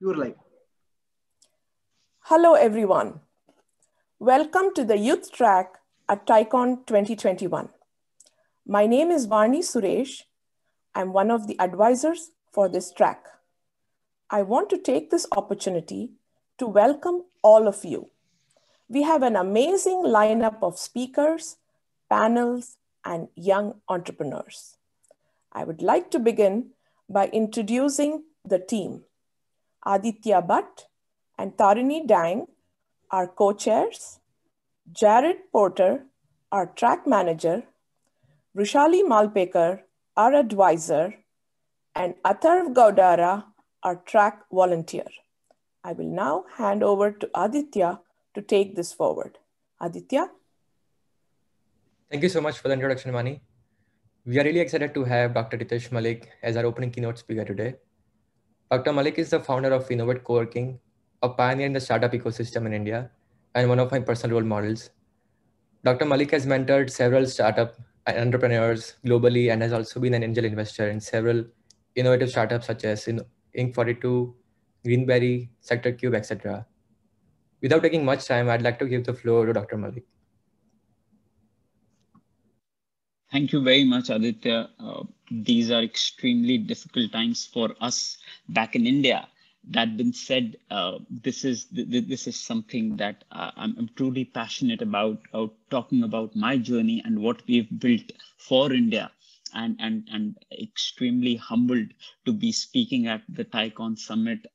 You're live. Hello, everyone. Welcome to the Youth Track at TiEcon 2021. My name is Varni Suresh. I'm one of the advisors for this track. I want to take this opportunity to welcome all of you. We have an amazing lineup of speakers, panels, and young entrepreneurs. I would like to begin by introducing the team. Aditya Bhatt and Tarini Dang are co-chairs. Jared Porter, our track manager. Ruchali Malpekar, our advisor. And Atharv Gaudara, our track volunteer. I will now hand over to Aditya to take this forward. Aditya. Thank you so much for the introduction, Mani. We are really excited to have Dr. Titesh Malik as our opening keynote speaker today. Dr. Malik is the founder of Innovate Co-working, a pioneer in the startup ecosystem in India, and one of my personal role models. Dr. Malik has mentored several startup entrepreneurs globally and has also been an angel investor in several innovative startups such as Inc42, Greenberry, Sector Cube, etc. Without taking much time, I'd like to give the floor to Dr. Malik. Thank you very much, Aditya. These are extremely difficult times for us back in India. That being said, this is something that I'm truly passionate about, talking about my journey and what we've built for India, and extremely humbled to be speaking at the TiEcon Summit.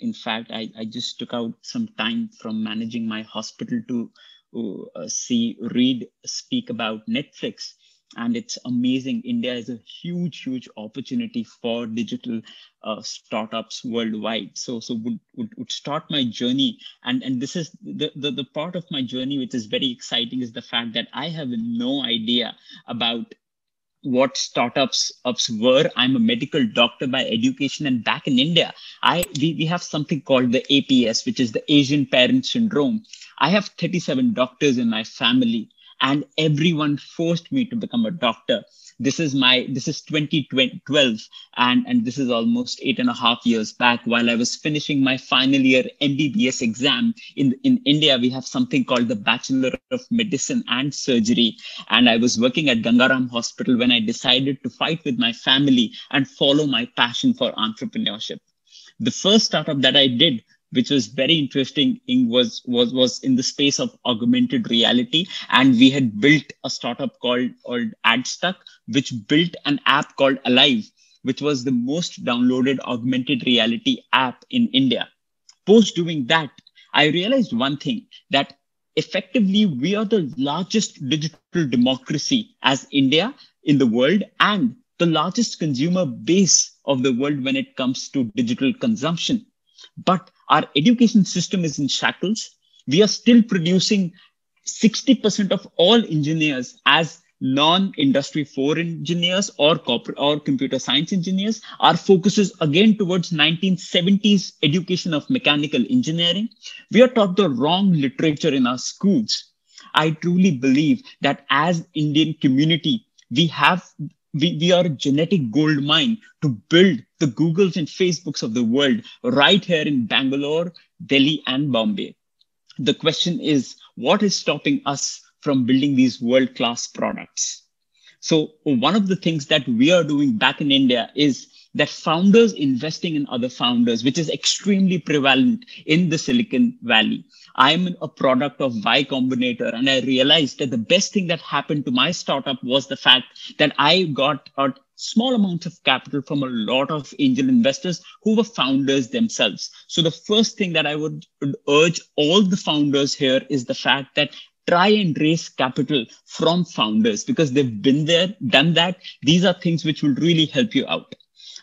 In fact, I just took out some time from managing my hospital to read, speak about Netflix. And it's amazing. India is a huge, huge opportunity for digital startups worldwide. So would start my journey. And this is the part of my journey which is very exciting is the fact that I have no idea about what startups were. I'm a medical doctor by education, and back in India, we have something called the APS, which is the Asian Parent Syndrome. I have 37 doctors in my family, and everyone forced me to become a doctor. This is 2012, and this is almost 8.5 years back. While I was finishing my final year MBBS exam in India, we have something called the Bachelor of Medicine and Surgery. And I was working at Gangaram Hospital when I decided to fight with my family and follow my passion for entrepreneurship. The first startup that I did, which was very interesting, was in the space of augmented reality. And we had built a startup called Adstack, which built an app called Alive, which was the most downloaded augmented reality app in India. Post doing that, I realized one thing, that effectively we are the largest digital democracy as India in the world, and the largest consumer base of the world when it comes to digital consumption. But our education system is in shackles. We are still producing 60% of all engineers as non-industry 4 engineers or corporate or computer science engineers. Our focus is again towards 1970s education of mechanical engineering. We are taught the wrong literature in our schools. I truly believe that as Indian community, we are a genetic gold mine to build the Googles and Facebooks of the world right here in Bangalore, Delhi, and Bombay. The question is, what is stopping us from building these world-class products? So one of the things that we are doing back in India is that founders investing in other founders, which is extremely prevalent in the Silicon Valley. I'm a product of Y Combinator, and I realized that the best thing that happened to my startup was the fact that I got a small amount of capital from a lot of angel investors who were founders themselves. So the first thing that I would urge all the founders here is the fact that try and raise capital from founders, because they've been there, done that. These are things which will really help you out.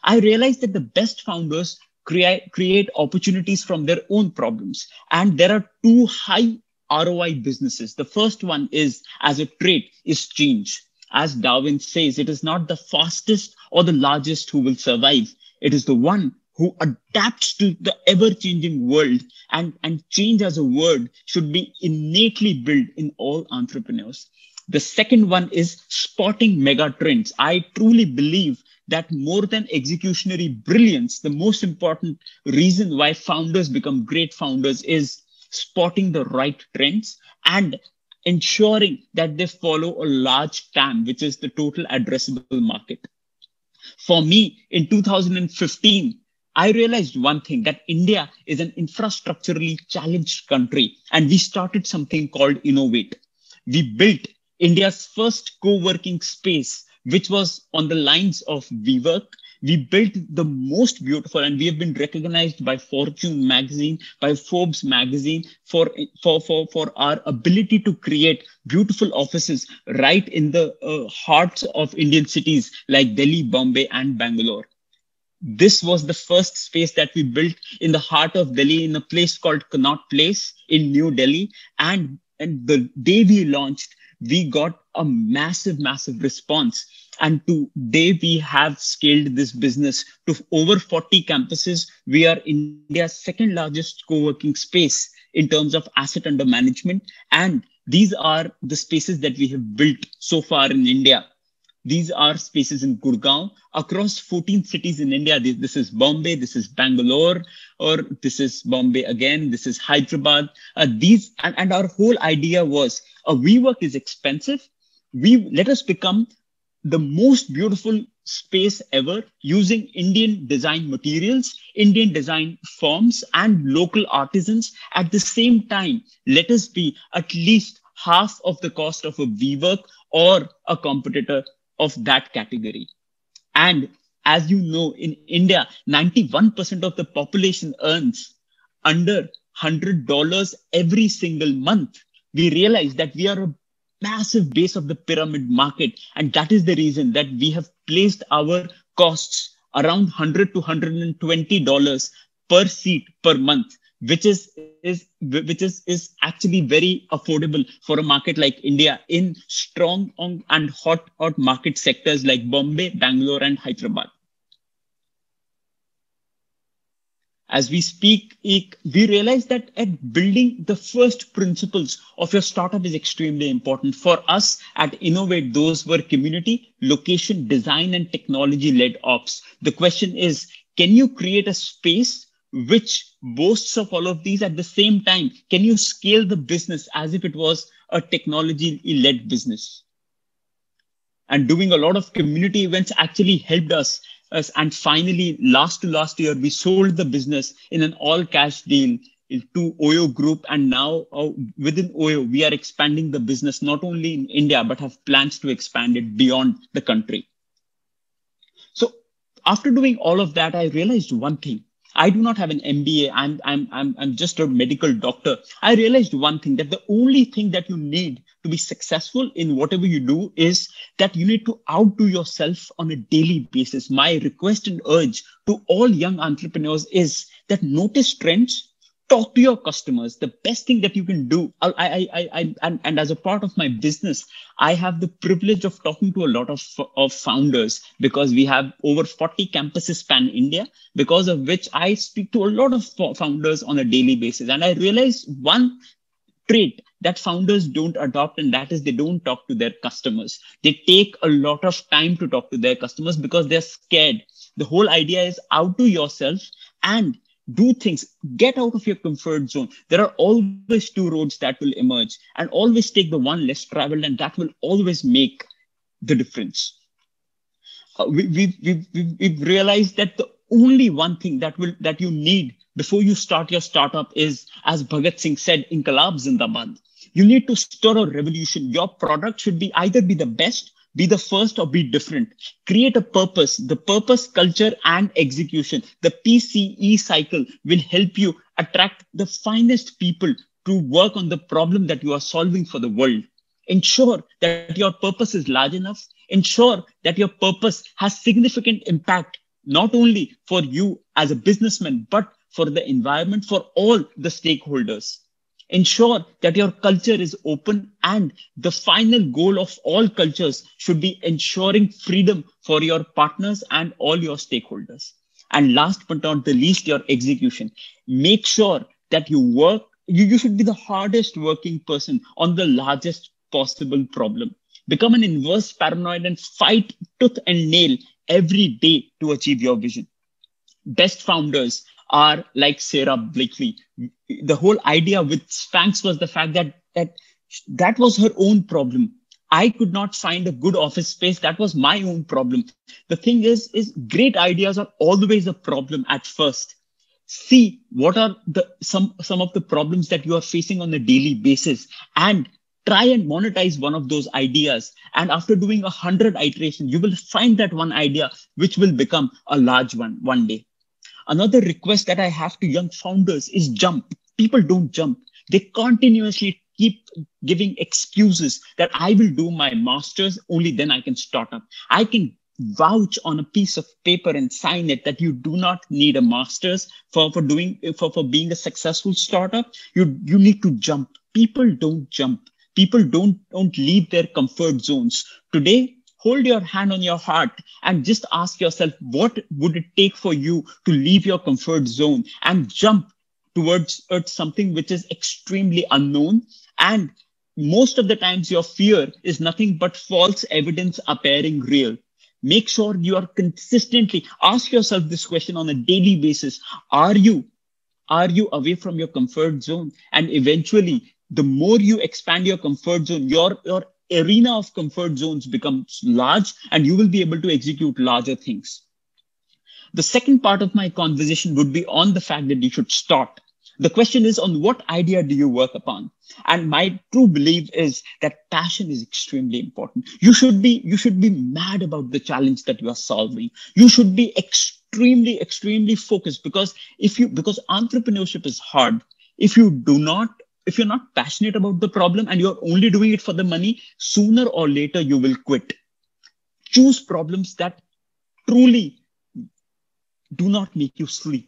I realized that the best founders create opportunities from their own problems. And there are two high ROI businesses. The first one is, as a trait, is change. As Darwin says, it is not the fastest or the largest who will survive. It is the one who adapts to the ever-changing world. And change as a word should be innately built in all entrepreneurs. The second one is spotting mega trends. I truly believe that more than executionary brilliance, the most important reason why founders become great founders is spotting the right trends and ensuring that they follow a large TAM, which is the total addressable market. For me, in 2015, I realized one thing, that India is an infrastructurally challenged country, and we started something called Innovate. We built India's first co-working space, which was on the lines of WeWork. We built the most beautiful, and we have been recognized by Fortune magazine, by Forbes magazine for our ability to create beautiful offices right in the hearts of Indian cities like Delhi, Bombay, and Bangalore. This was the first space that we built in the heart of Delhi in a place called Connaught Place in New Delhi. And the day we launched, we got a massive, massive response. And today we have scaled this business to over 40 campuses. We are India's second largest co-working space in terms of asset under management. And these are the spaces that we have built so far in India. These are spaces in Gurugram, across 14 cities in India. This is Bombay, this is Bangalore, or this is Bombay again, this is Hyderabad. And our whole idea was, WeWork is expensive. Let us become the most beautiful space ever using Indian design materials, Indian design forms, and local artisans. At the same time, let us be at least half of the cost of a WeWork or a competitor of that category. And as you know, in India, 91% of the population earns under $100 every single month. We realize that we are a massive base of the pyramid market. And that is the reason that we have placed our costs around $100 to $120 per seat per month, which is actually very affordable for a market like India in strong and hot market sectors like Bombay, Bangalore, and Hyderabad. As we speak, we realize that at building the first principles of your startup is extremely important. For us at Innovate, those were community, location, design, and technology-led ops. The question is, can you create a space which boasts of all of these at the same time? Can you scale the business as if it was a technology-led business? And doing a lot of community events actually helped us. And finally, last year, we sold the business in an all-cash deal to Oyo Group. And now within Oyo, we are expanding the business not only in India, but have plans to expand it beyond the country. So after doing all of that, I realized one thing. I do not have an MBA. I'm just a medical doctor. I realized one thing, that the only thing that you need to be successful in whatever you do is that you need to outdo yourself on a daily basis. My request and urge to all young entrepreneurs is that notice trends, talk to your customers. The best thing that you can do, and as a part of my business, I have the privilege of talking to a lot of founders, because we have over 40 campuses span India, because of which I speak to a lot of founders on a daily basis. And I realized one trait that founders don't adopt, and that is they don't talk to their customers. They take a lot of time to talk to their customers because they're scared. The whole idea is outdo yourself and do things, get out of your comfort zone. There are always two roads that will emerge, and always take the one less traveled, and that will always make the difference. We've realized that the only one thing that you need before you start your startup is, as Bhagat Singh said, Inkalab Zindabad. You need to stir a revolution. Your product should be either be the best, be the first, or be different. Create a purpose. The purpose, culture, and execution, the PCE cycle, will help you attract the finest people to work on the problem that you are solving for the world. Ensure that your purpose is large enough. Ensure that your purpose has significant impact, not only for you as a businessman, but for the environment, for all the stakeholders. Ensure that your culture is open, and the final goal of all cultures should be ensuring freedom for your partners and all your stakeholders. And last but not the least, your execution. Make sure that you work. You should be the hardest working person on the largest possible problem. Become an inverse paranoid and fight tooth and nail every day to achieve your vision. Best founders are like Sarah Blakely. The whole idea with Spanx was the fact that was her own problem. I could not find a good office space. That was my own problem. The thing is great ideas are always a problem at first. See what are some of the problems that you are facing on a daily basis and try and monetize one of those ideas. And after doing 100 iterations, you will find that one idea, which will become a large one one day. Another request that I have to young founders is jump. People don't jump. They continuously keep giving excuses that I will do my master's, only then I can start up. I can vouch on a piece of paper and sign it that you do not need a master's for being a successful startup. You need to jump. People don't jump. People don't leave their comfort zones. Today, hold your hand on your heart and just ask yourself, what would it take for you to leave your comfort zone and jump towards something which is extremely unknown? And most of the times your fear is nothing but false evidence appearing real. Make sure you are consistently ask yourself this question on a daily basis. Are you away from your comfort zone? And eventually, the more you expand your comfort zone, your arena of comfort zones becomes large and you will be able to execute larger things. The second part of my conversation would be on the fact that you should start. The question is, on what idea do you work upon? And my true belief is that passion is extremely important. You should be mad about the challenge that you are solving. You should be extremely, extremely focused, because entrepreneurship is hard. If you're not passionate about the problem and you're only doing it for the money, sooner or later you will quit. Choose problems that truly do not make you sleep.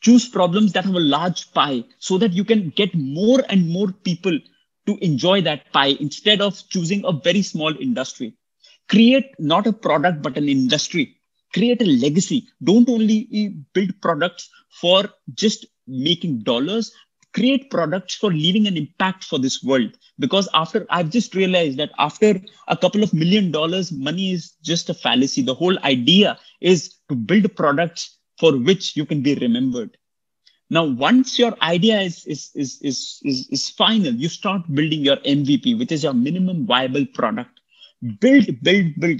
Choose problems that have a large pie so that you can get more and more people to enjoy that pie instead of choosing a very small industry. Create not a product, but an industry. Create a legacy. Don't only build products for just making dollars. Create products for leaving an impact for this world. Because I've just realized that after a couple of $1 million, money is just a fallacy. The whole idea is to build products for which you can be remembered. Now, once your idea is final, you start building your MVP, which is your minimum viable product. Build,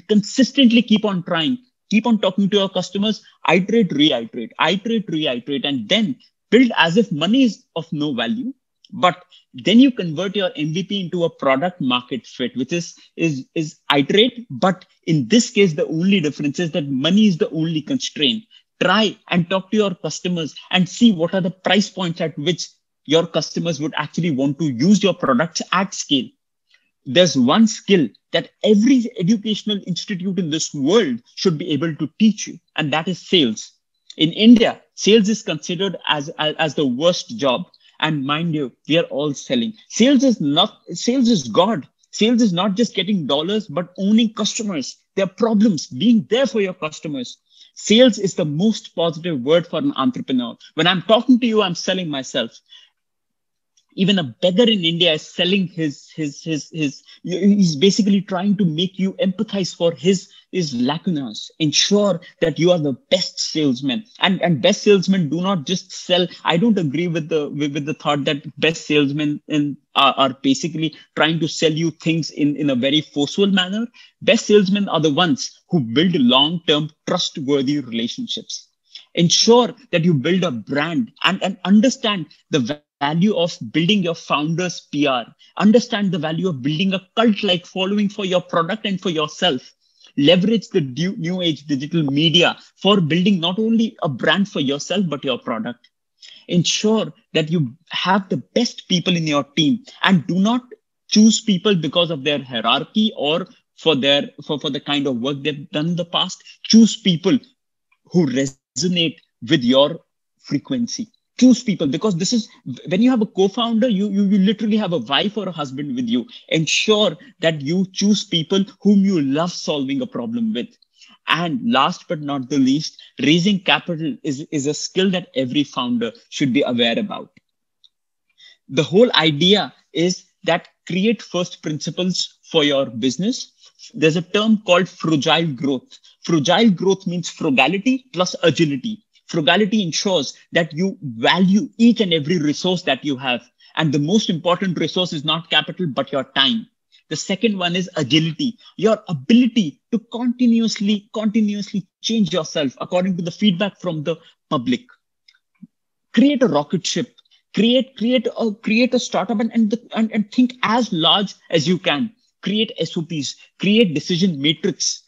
consistently keep on trying, keep on talking to your customers, iterate, reiterate, and then build as if money is of no value, but then you convert your MVP into a product market fit, which is iterate. But in this case, the only difference is that money is the only constraint. Try and talk to your customers and see what are the price points at which your customers would actually want to use your products at scale. There's one skill that every educational institute in this world should be able to teach you, and that is sales. In India, sales is considered as the worst job. And mind you, we are all selling. Sales is God. Sales is not just getting dollars, but owning customers, their problems, being there for your customers. Sales is the most positive word for an entrepreneur. When I'm talking to you, I'm selling myself. Even a beggar in India is selling he's basically trying to make you empathize for his lacunas. Ensure that you are the best salesman. And best salesmen do not just sell. I don't agree with the thought that best salesmen are basically trying to sell you things in a very forceful manner. Best salesmen are the ones who build long-term trustworthy relationships. Ensure that you build a brand and understand the value of building your founder's PR. Understand the value of building a cult-like following for your product and for yourself. Leverage the new age digital media for building not only a brand for yourself, but your product. Ensure that you have the best people in your team and do not choose people because of their hierarchy or for the kind of work they've done in the past. Choose people who resonate with your frequency. Choose people, because this is when you have a co-founder, you literally have a wife or a husband with you. Ensure that you choose people whom you love solving a problem with. And last but not the least, raising capital is a skill that every founder should be aware about. The whole idea is that create first principles for your business. there's a term called fragile growth. Fragile growth means frugality plus agility. Frugality ensures that you value each and every resource that you have. And the most important resource is not capital, but your time. The second one is agility, your ability to continuously change yourself according to the feedback from the public. Create a rocket ship, create a startup and think as large as you can. Create SOPs, create decision matrix,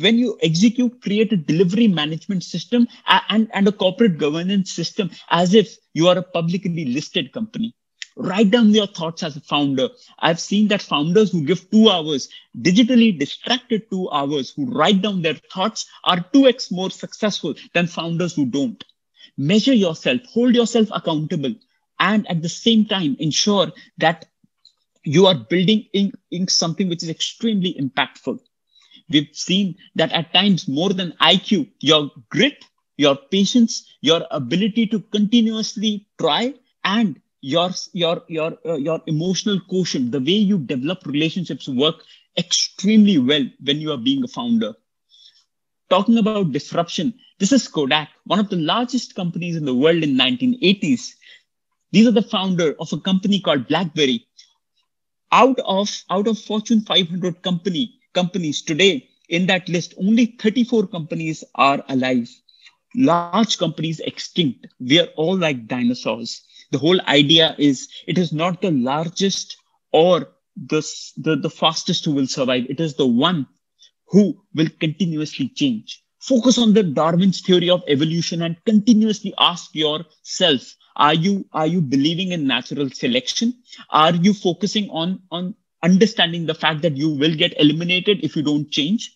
when you execute, create a delivery management system and a corporate governance system as if you are a publicly listed company. Write down your thoughts as a founder. I've seen that founders who give 2 hours, digitally distracted 2 hours, who write down their thoughts are 2x more successful than founders who don't. Measure yourself, hold yourself accountable, and at the same time, ensure that you are building in something which is extremely impactful. We've seen that at times more than IQ, your grit, your patience, your ability to continuously try, and your emotional quotient, the way you develop relationships, work extremely well when you are being a founder. Talking about disruption, this is Kodak, one of the largest companies in the world in the 1980s. These are the founder of a company called Blackberry. Out of Fortune 500 companies today, in that list, only 34 companies are alive. Large companies extinct. We are all like dinosaurs. The whole idea is it is not the largest or the fastest who will survive. It is the one who will continuously change. Focus on the Darwin's theory of evolution and continuously ask yourself, are you believing in natural selection? Are you focusing on understanding the fact that you will get eliminated if you don't change?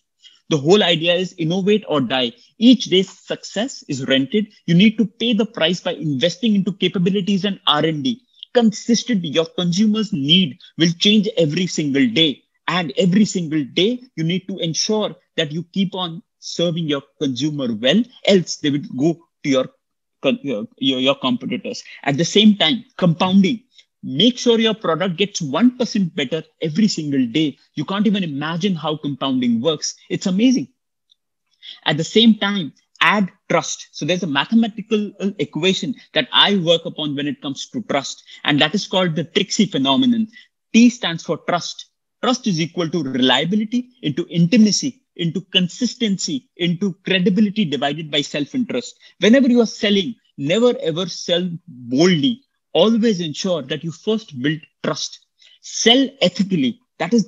The whole idea is innovate or die. Each day's success is rented. You need to pay the price by investing into capabilities and R&D. Consistently, your consumers' need will change every single day. And every single day, you need to ensure that you keep on serving your consumer well, else they will go to your competitors. At the same time, compounding. Make sure your product gets 1% better every single day. You can't even imagine how compounding works. It's amazing. At the same time, add trust. So there's a mathematical equation that I work upon when it comes to trust, and that is called the Trixie phenomenon. T stands for trust. Trust is equal to reliability into intimacy, into consistency, into credibility divided by self-interest. Whenever you are selling, never ever sell boldly. Always ensure that you first build trust. Sell ethically. That is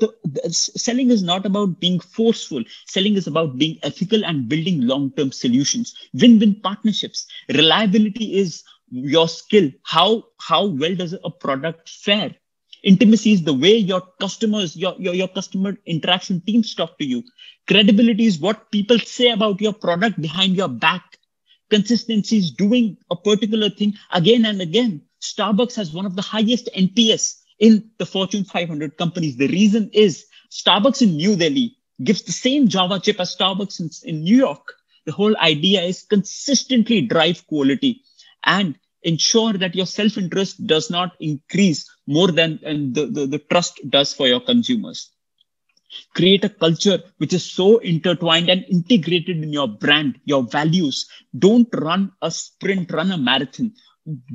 selling is not about being forceful. Selling is about being ethical and building long-term solutions. Win-win partnerships. Reliability is your skill. How well does a product fare? Intimacy is the way your customers, your customer interaction teams talk to you. Credibility is what people say about your product behind your back. Consistency is doing a particular thing again and again. Starbucks has one of the highest NPS in the Fortune 500 companies. The reason is Starbucks in New Delhi gives the same Java chip as Starbucks in New York. The whole idea is consistently drive quality and ensure that your self-interest does not increase more than the trust does for your consumers. Create a culture which is so intertwined and integrated in your brand, your values. Don't run a sprint, run a marathon.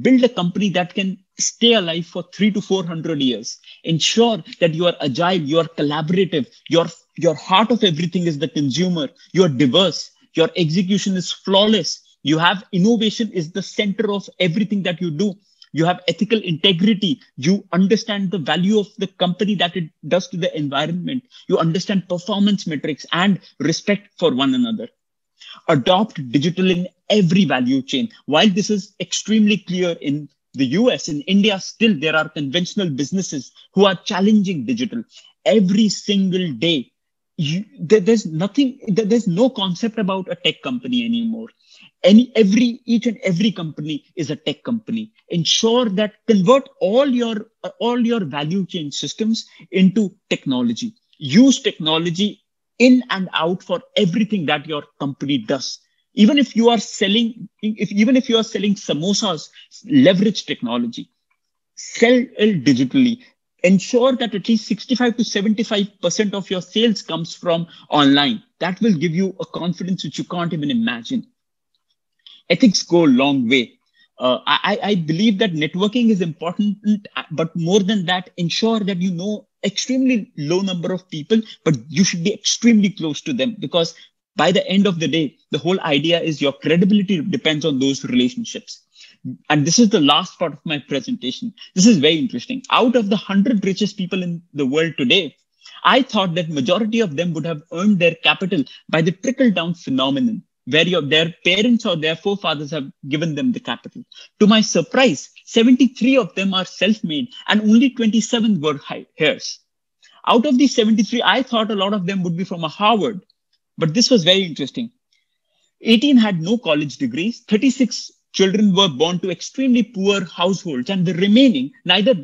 Build a company that can stay alive for 300 to 400 years. Ensure that you are agile, you are collaborative, your heart of everything is the consumer, you are diverse, your execution is flawless, you have innovation is the center of everything that you do, you have ethical integrity, you understand the value of the company that it does to the environment, you understand performance metrics and respect for one another. Adopt digital in every value chain. While this is extremely clear in the US, in India, still there are conventional businesses who are challenging digital every single day. There's no concept about a tech company anymore. Each and every company is a tech company. Ensure that convert all your value chain systems into technology. Use technology in and out for everything that your company does. Even if you are selling, even if you are selling samosas, leverage technology. Sell digitally. ensure that at least 65 to 75% of your sales comes from online. That will give you a confidence which you can't even imagine. Ethics go a long way. I believe that networking is important, but more than that, ensure that you know extremely low number of people, but you should be extremely close to them, because by the end of the day, the whole idea is your credibility depends on those relationships. And this is the last part of my presentation. This is very interesting. Out of the 100 richest people in the world today, I thought that majority of them would have earned their capital by the trickle-down phenomenon, where their parents or their forefathers have given them the capital. To my surprise, 73 of them are self-made and only 27 were heirs. Out of these 73, I thought a lot of them would be from Harvard, but this was very interesting. 18 had no college degrees, 36 children were born to extremely poor households, and the remaining neither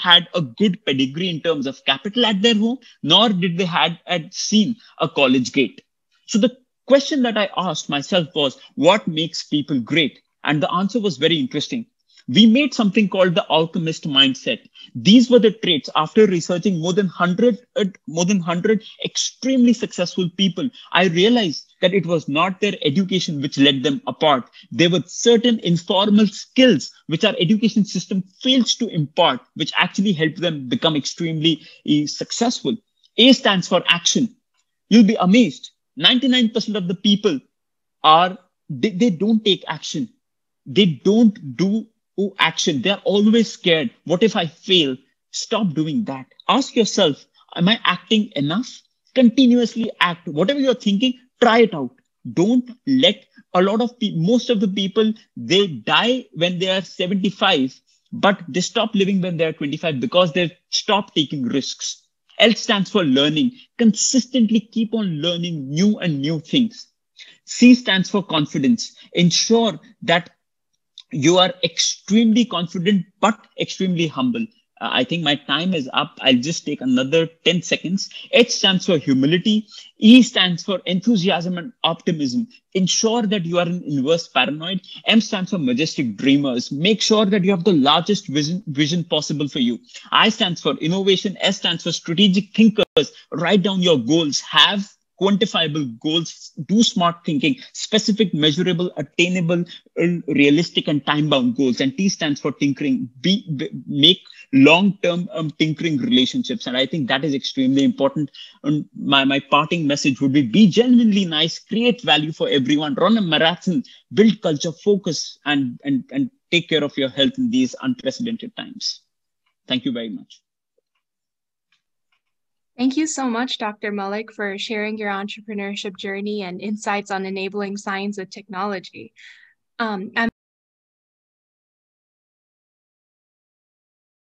had a good pedigree in terms of capital at their home, nor did they had seen a college gate. So the question that I asked myself was, what makes people great? And the answer was very interesting. We made something called the alchemist mindset. These were the traits after researching more than 100 extremely successful people. I realized that it was not their education which led them apart. There were certain informal skills which our education system fails to impart, which actually helped them become extremely successful. A stands for action. You'll be amazed. 99% of the people they don't take action. They don't do action. They're always scared. What if I fail? Stop doing that. Ask yourself, am I acting enough? Continuously act. Whatever you're thinking, try it out. Don't let a lot of people, most of the people, they die when they are 75, but they stop living when they are 25 because they've stopped taking risks. L stands for learning. Consistently keep on learning new and new things. C stands for confidence. Ensure that you are extremely confident, but extremely humble. I think my time is up. I'll just take another 10 seconds. H stands for humility. E stands for enthusiasm and optimism. Ensure that you are an inverse paranoid. M stands for majestic dreamers. Make sure that you have the largest vision possible for you. I stands for innovation. S stands for strategic thinkers. Write down your goals. Have quantifiable goals. Do smart thinking. Specific, measurable, attainable, realistic, and time-bound goals. And T stands for tinkering. Make long-term tinkering relationships. And I think that is extremely important. And my parting message would be genuinely nice, create value for everyone, run a marathon, build culture, focus, and take care of your health in these unprecedented times. Thank you very much. Thank you so much, Dr. Malik, for sharing your entrepreneurship journey and insights on enabling science with technology. I'm